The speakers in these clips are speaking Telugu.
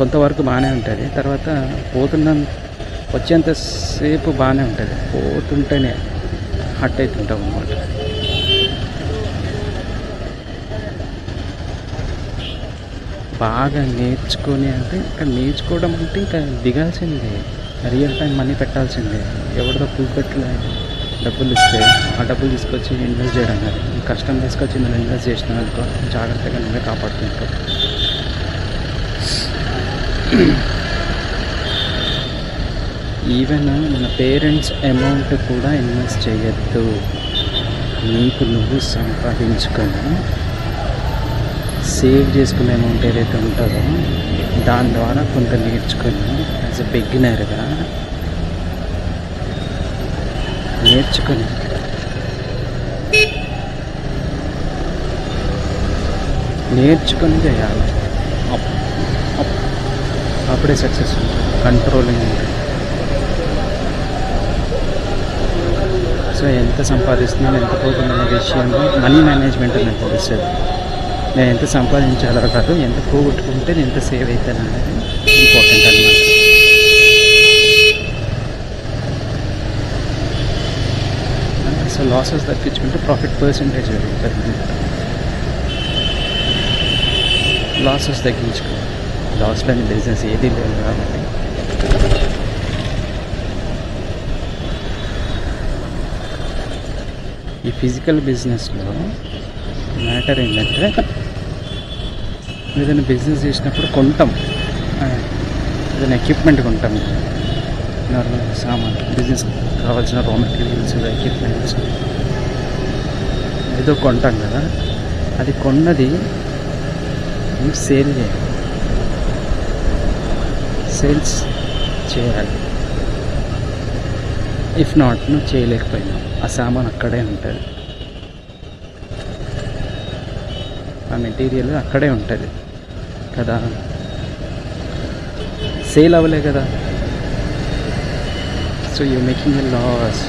కొంతవరకు బానే ఉంటది తర్వాత పోతున్న వచ్చేంత సేపు బానే ఉంటది పోతుంటేనే హట్ అవుతుంటాం అన్నమాట బాగా నేర్చుకొని అంటే ఇంకా నేర్చుకోవడం అంటే ఇంకా దిగాల్సిందే రియల్ టైం మనీ పెట్టాల్సిందే ఎవరితో పూలు పెట్టలే డబ్బులు ఇస్తే ఆ డబ్బులు తీసుకొచ్చి ఇన్వెస్ట్ చేయడం కాదు కష్టం తీసుకొచ్చి నేను ఇన్వెస్ట్ చేసినా అనుకో జాగ్రత్తగా నువ్వే కాపాడుకుంటావు ఈవెన్ మన పేరెంట్స్ అమౌంట్ కూడా ఇన్వెస్ట్ చేయొద్దు నీకు నువ్వు సంపాదించుకొని సేవ్ చేసుకునే అమౌంట్ ఏదైతే ఉంటుందో దాని ద్వారా కొంత నేర్చుకొని యాజ్ ఎ బిగినర్గా నేర్చుకొని నేర్చుకొని చేయాలి అప్పుడే సక్సెస్ ఉంటుంది కంట్రోలింగ్ ఉంటుంది సో ఎంత సంపాదిస్తున్నాను ఎంత పోతుందనే విషయంలో మనీ మేనేజ్మెంట్ నాకు తెలుస్తుంది నేను ఎంత సంపాదించాలో కాదు ఎంత పోగొట్టుకుంటే నేను ఎంత సేవ్ అవుతాను అనేది ఇంపార్టెంట్ అన్నమాట సో లాసెస్ తగ్గించుకుంటే ప్రాఫిట్ పర్సంటేజ్ పెరుగుతుంది లాసెస్ తగ్గించుకో లాస్ లేని బిజినెస్ ఏదీ లేదు కాబట్టి ఈ ఫిజికల్ బిజినెస్లో మ్యాటర్ ఏంటంటే ఏదైనా బిజినెస్ చేసినప్పుడు కొంటాం ఏదైనా ఎక్విప్మెంట్ కొంటాం నార్మల్ సామాన్ బిజినెస్ కావాల్సిన రా మెటీరియల్స్ ఎక్విప్మెంట్స్ ఏదో కొంటాం కదా అది కొన్నది సేల్ చేయాలి సేల్స్ చేయాలి ఇఫ్ నాట్ నువ్వు చేయలేకపోయినా ఆ సామాన్ అక్కడే ఉంటుంది ఆ మెటీరియల్ అక్కడే ఉంటుంది కదా సేల్ అవ్వలే కదా so you making a loss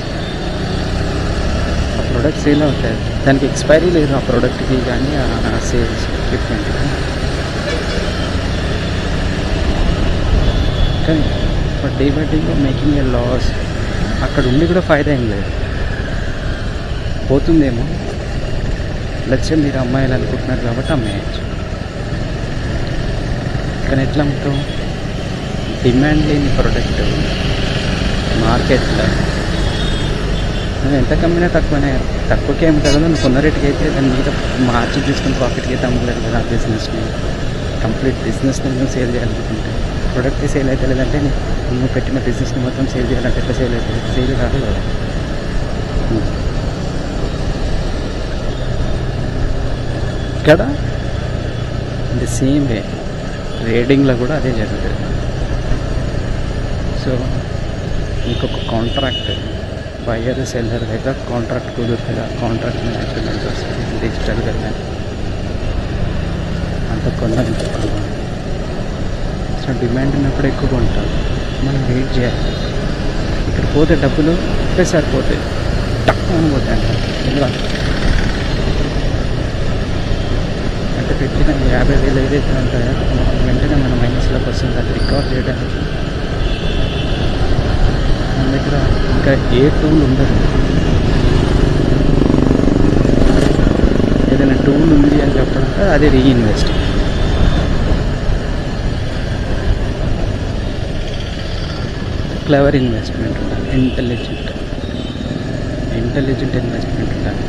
ఆ ప్రోడక్ట్ సేల్ అవుతుంది దానికి ఎక్స్పైరీ లేదు ఆ ప్రోడక్ట్కి కానీ ఆ సేల్స్ ఎక్విప్మెంట్ కానీ but day by day making a loss అక్కడ ఉండి కూడా ఫైదా ఏం లేదు పోతుందేమో లక్ష్యం మీరు అమ్మాయిలు అనుకుంటున్నారు కాబట్టి అమ్మేయచ్చు కానీ ఎట్లా ఉంటావు డిమాండ్ లేని ప్రోడక్ట్ మార్కెట్లో నువ్వు ఎంత కమ్మినా తక్కువనే తక్కువకే అమ్ముతావు నువ్వు కొన్న రేటుకి అయితే దాని మీద మార్జిన్ తీసుకుని ప్రాఫిట్కి అయితే అమ్మలేదు కదా ఆ బిజినెస్ని కంప్లీట్ బిజినెస్ని నువ్వు సేల్ చేయాలనుకుంటే ప్రోడక్ట్ సేల్ అయితే లేదంటే నువ్వు పెట్టిన బిజినెస్ని మొత్తం సేల్ చేయాలంటే ఎట్లా సేల్ అవుతుంది సేల్ కాదు కదా ఇక్కడ ది సేమ్ వే ట్రేడింగ్లో కూడా అదే జరుగుతుంది సో ఇంకొక కాంట్రాక్ట్ బయర్ సెల్లర్ దగ్గర కాంట్రాక్ట్ కుదురుతుంది కాంట్రాక్ట్ మీద అగ్రిమెంట్ వస్తుంది డిజిటల్గా అంత కొందని సో డిమాండ్ ఉన్నప్పుడు ఎక్కువగా ఉంటారు మనం వెయిట్ చేయాలి ఇక్కడ పోతే డబ్బులు ఒకేసారి పోతాయి తక్కువ పోతాయి ఇలా పెట్టిన 50,000 ఏదైతే ఉంటాయో వెంటనే మన మైనస్లోకి వస్తుంది అది రికవర్ చేయడానికి మన దగ్గర ఇంకా ఏ టూల్ ఉండదు ఏదైనా టూల్ ఉంది అని చెప్పడం అది రీఇన్వెస్ట్ క్లవర్ ఇన్వెస్ట్మెంట్ ఉండాలి ఇంటెలిజెంట్ ఇన్వెస్ట్మెంట్ ఉండాలి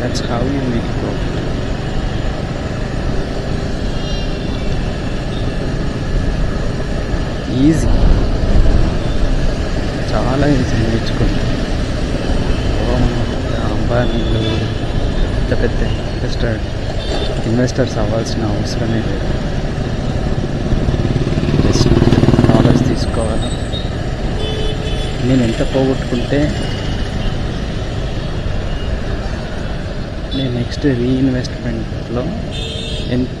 That's how you make a profit. Easy. చాలా ఈజీ నేర్చుకోండి అంబానీలు పెద్ద పెద్ద ఇన్వెస్టర్స్ అవ్వాల్సిన అవసరమే లేదు జస్ట్ నాలెడ్జ్ తీసుకోవాలి నేను ఎంత పోగొట్టుకుంటే నేను నెక్స్ట్ రీఇన్వెస్ట్మెంట్లో ఎంత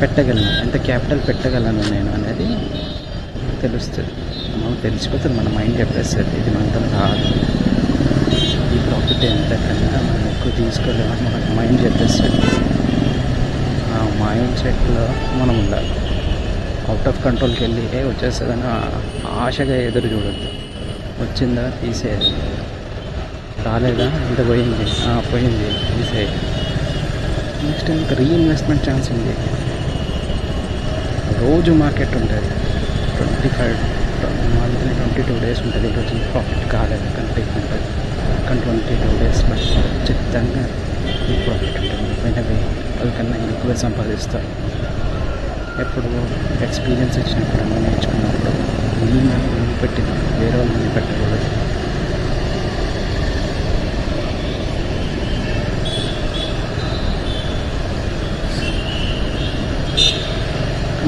పెట్టగలను ఎంత క్యాపిటల్ పెట్టగలను నేను అనేది తెలుస్తుంది మనం తెలిసిపోతుంది మన మైండ్ చెప్పేస్తుంది ఇది మనతో కాదు ఈ ప్రాఫిట్ అంటే ఎంతకన్నా మనం ఎక్కువ తీసుకోలేము. మన మైండ్ సెట్ ఆ మైండ్ సెట్లో మనం ఉండాలి. అవుట్ ఆఫ్ కంట్రోల్కి వెళ్ళి వచ్చేస్తుందని ఆశగా ఎదురు చూడద్దు. వచ్చిందా తీసేయాలి, రాలేదా ఇంత పోయింది పోయింది తీసేయాలి. నెక్స్ట్ ఇంకా రీఇన్వెస్ట్మెంట్ ఛాన్స్ ఉంది. రోజు మార్కెట్ ఉంటుంది. 22 days ఉంటుంది. ఈరోజు ప్రాఫిట్ కాలేదు కానీ టేక్ ఉంటుంది. కానీ 22 days మళ్ళీ ఖచ్చితంగా ఈ ప్రాఫిట్ ఉంటుంది. వెంటనే వాళ్ళకన్నా ఎక్కువ సంపాదిస్తారు. ఎప్పుడు ఎక్స్పీరియన్స్ ఇచ్చినప్పుడు అన్నీ నేర్చుకున్నప్పుడు ఈ మనీ పెట్టిన వేరే వాళ్ళు మనీ పెట్టకూడదు.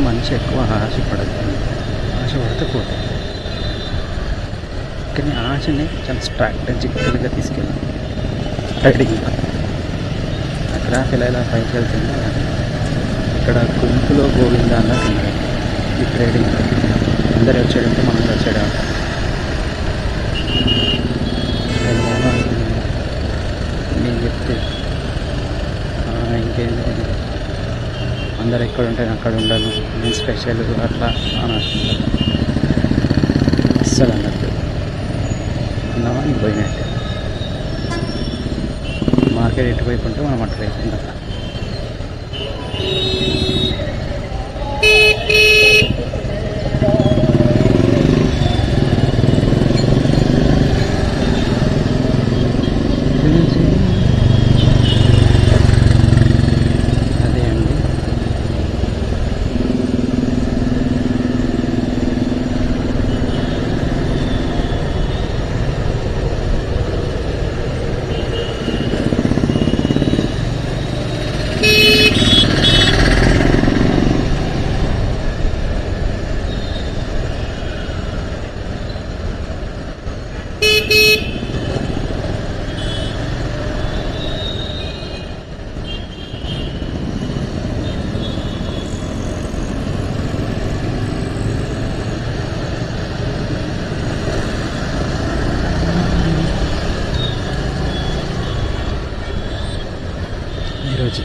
మనిషి ఎక్కువ ఆశపడద్దు, ఆశపడితే పోతుంది. కానీ ఆశని చాలా స్ట్రాటజికల్గా తీసుకెళ్ళాం. ట్రేడింగ్ ఆ గ్రాఫ్ ఎలా ఎలా పైకి వెళ్తుందో ఇక్కడ గుంపులో గోవిందా అన్నది ఈ ట్రేడింగ్. అందరు వచ్చాడంటే మనం వచ్చాడా? నేను చెప్తే ఇంకేం అందరు ఎక్కడ ఉంటే అక్కడ ఉండాలి, నేను స్పెషల్ అట్లా అని అంటున్నాను. అస్సలు అన్నట్టు ఉన్నామా నీకు పోయినట్టు. మార్కెట్ ఎటువైపు ఉంటే మనం అట్లా అయిపోయింది. అట్లా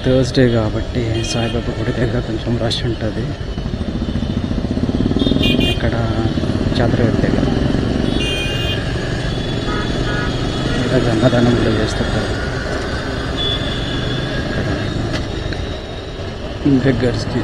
థర్స్డే కాబట్టి సాయిబాబా గుడి దగ్గర కొంచెం రష్ ఉంటుంది. ఇక్కడ జాతర దగ్గర అన్నదానం కూడా చేస్తుంటారు. బెగ్గర్స్కి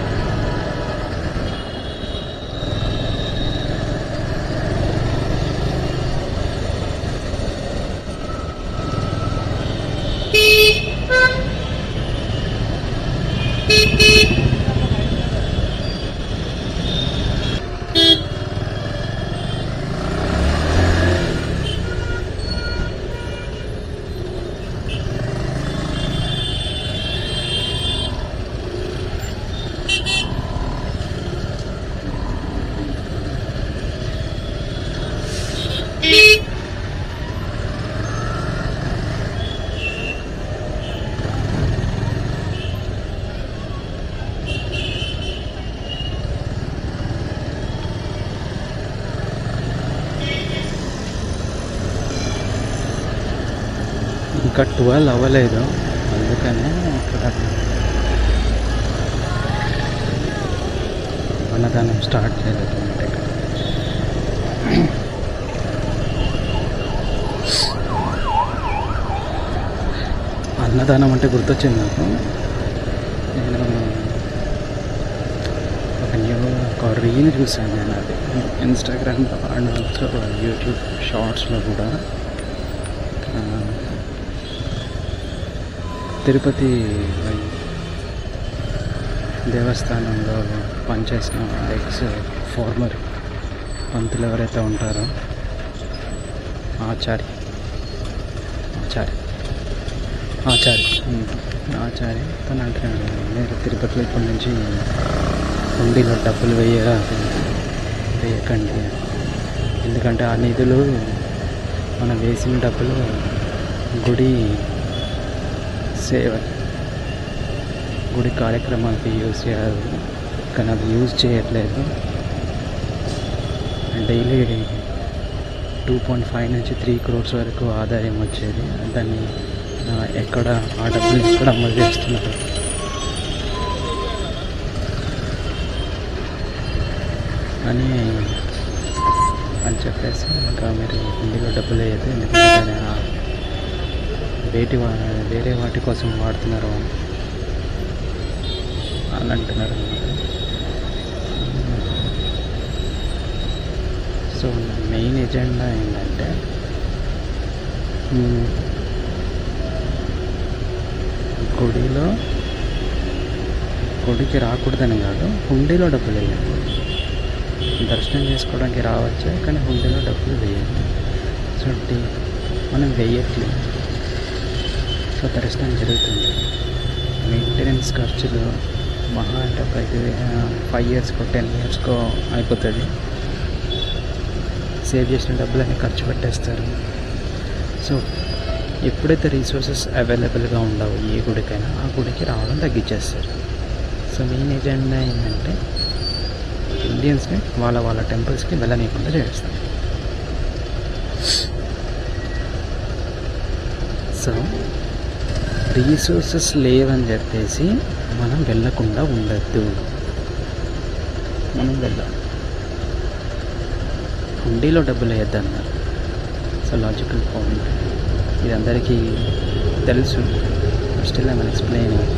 ఇంకా 12 అవ్వలేదు. అందుకనే ఇక్కడ అన్నదానం స్టార్ట్ చేయలేదు. ఇక్కడ అన్నదానం అంటే గుర్తొచ్చింది నాకు. నేను ఒక న్యూ రీల్ చూసాను. నేను అది ఇన్స్టాగ్రామ్లో అండ్ ఆల్సో యూట్యూబ్ షార్ట్స్లో కూడా తిరుపతి దేవస్థానంలో పనిచేసిన ఫార్మర్ పంతులు ఎవరైతే ఉంటారో ఆచార్య తను అంటున్నాడు, మీరు తిరుపతిలో ఇప్పటి నుంచి హుండీలో డబ్బులు వేయకండి. ఎందుకంటే ఆ నిధులు మనం వేసిన డబ్బులు గుడి సేవ గుడి కార్యక్రమాలకి యూజ్ చేయాలి. కానీ అది యూజ్ చేయట్లేదు. డైలీ 2.5 నుంచి 3 crores వరకు ఆదాయం వచ్చేది. దాన్ని ఎక్కడ ఆ డబ్బులు ఎక్కడ అమలు చేస్తున్నారు? అని చెప్పేసి ఇంకా మీరు ఇందులో డబ్బులు అయితే ఎందుకంటే వేరే వాటి కోసం వాడుతున్నారు అని అంటున్నారు అన్నమాట. సో మెయిన్ ఎజెండా ఏంటంటే గుడికి రాకూడదని కాదు, హుండీలో డబ్బులు వేయాలి. దర్శనం చేసుకోవడానికి రావచ్చు కానీ హుండీలో డబ్బులు వేయాలి. సో మనం వేయట్లేదు. సో దర్శనం జరుగుతుంది. మెయింటెనెన్స్ ఖర్చులు మహా అంటే 5 yearskో 10 yearskో అయిపోతుంది. సేవ్ చేసిన డబ్బులన్నీ ఖర్చు పెట్టేస్తారు. సో ఎప్పుడైతే రీసోర్సెస్ అవైలబుల్గా ఉండవు ఏ గుడికైనా ఆ గుడికి రావడం తగ్గించేస్తారు. సో మెయిన్ ఎజెండా ఏంటంటే ఇండియన్స్ని వాళ్ళ టెంపుల్స్కి వెళ్ళనీయకుండా చేస్తారు. సో రీసోర్సెస్ లేవని చెప్పేసి మనం వెళ్ళకుండా ఉండద్దు. మనం వెళ్ళాం హుండీలో డబ్బులు వేయద్దన్నారు. సో లాజికల్ పాయింట్ ఇది అందరికీ తెలుసు. Still I'm explaining.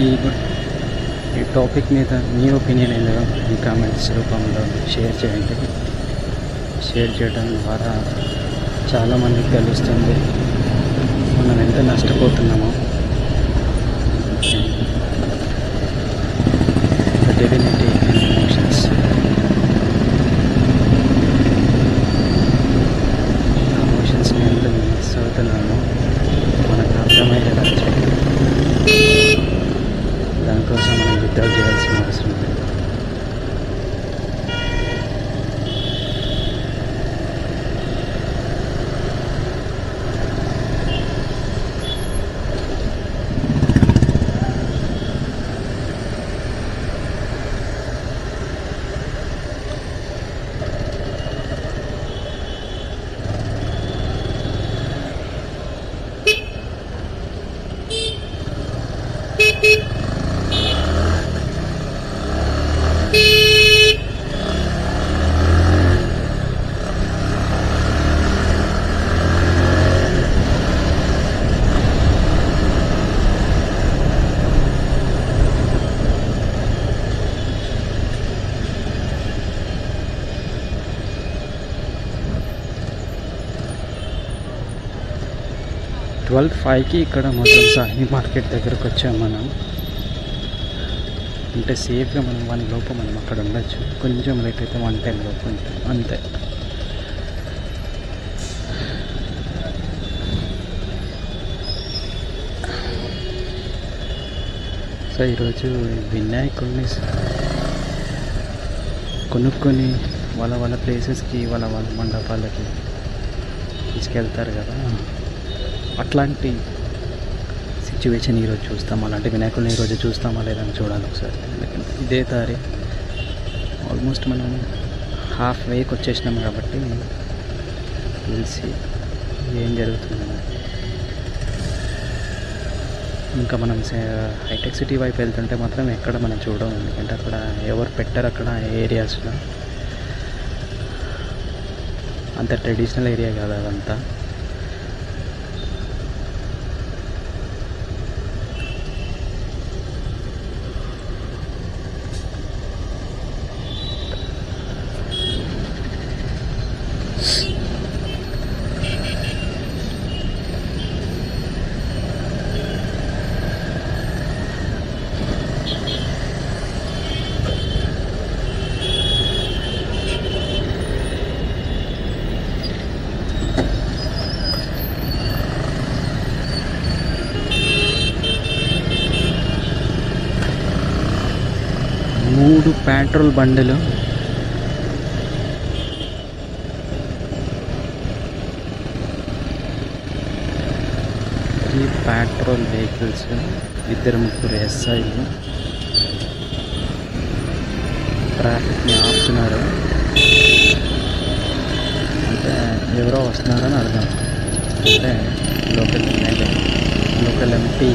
ఈ టాపిక్ మీద మీ ఒపీనియన్ ఏదో ఈ కామెంట్స్ రూపంలో షేర్ చేయండి. షేర్ చేయడం ద్వారా చాలామందికి తెలుస్తుంది మనం ఎంత నష్టపోతున్నామో. ఎమోషన్స్ని ఎంత మిస్ అవుతున్నామో మనకు అర్థమయ్యేలా దానికోసం మనం యుద్ధాలు చేయాల్సిన అవసరం లేదు. ట్వెల్వ్ ఫైవ్కి ఇక్కడ మొత్తం సాహి మార్కెట్ దగ్గరకు వచ్చాము. మనం అంటే సేఫ్గా మనం 1 లోపు మనం అక్కడ ఉండొచ్చు. కొంచెం లేట్ అయితే 1:10 లోపు ఉంటాం అంతే. సో ఈరోజు వినాయకుడిని కొనుక్కొని వాళ్ళ ప్లేసెస్కి వాళ్ళ మండపాలకి తీసుకెళ్తారు కదా. అట్లాంటి సిచ్యువేషన్ ఈరోజు చూస్తాం. అలాంటి వినాయకుడిని ఈరోజు చూస్తామా లేదని చూడాలి ఒకసారి. ఎందుకంటే ఇదే తారీఖు ఆల్మోస్ట్ మనం 1/2 వేకి వచ్చేసినాం కాబట్టి తెలిసి ఏం జరుగుతుందని. ఇంకా మనం హైటెక్ సిటీ వైపు వెళ్తుంటే మాత్రం ఎక్కడ మనం చూడము. ఎందుకంటే అక్కడ ఎవరు పెట్టారు అక్కడ ఏరియాస్లో. అంత ట్రెడిషనల్ ఏరియా కాదు అదంతా. चूडु पेट्रोल बंडल पेट्रोल वेहिकल्स इधर मुगर एस ट्राफिक आपुनारा అంటే ఎవరో వస్తున్నారు అని అర్థం అంటే లోకల్ ఎంపీ